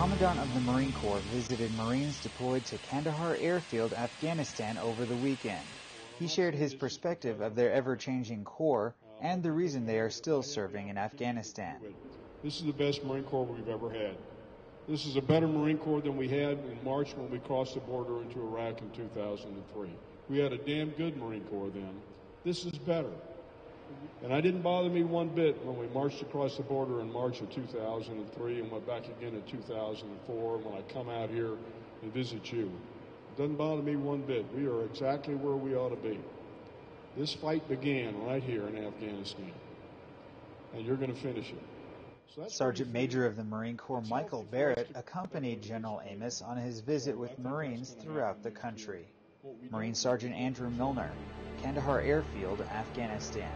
Commandant of the Marine Corps visited Marines deployed to Kandahar Airfield, Afghanistan over the weekend. He shared his perspective of their ever-changing Corps and the reason they are still serving in Afghanistan. This is the best Marine Corps we've ever had. This is a better Marine Corps than we had in March when we crossed the border into Iraq in 2003. We had a damn good Marine Corps then. This is better. And it didn't bother me one bit when we marched across the border in March of 2003 and went back again in 2004 when I come out here and visit you. It doesn't bother me one bit. We are exactly where we ought to be. This fight began right here in Afghanistan, and you're going to finish it. Sergeant Major of the Marine Corps Michael Barrett accompanied General Amos on his visit with Marines throughout the country. Marine Sergeant Andrew Milner, Kandahar Airfield, Afghanistan.